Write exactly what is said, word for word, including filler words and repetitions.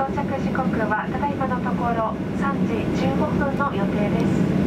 到着時刻はただいまのところさんじじゅうごふんの予定です。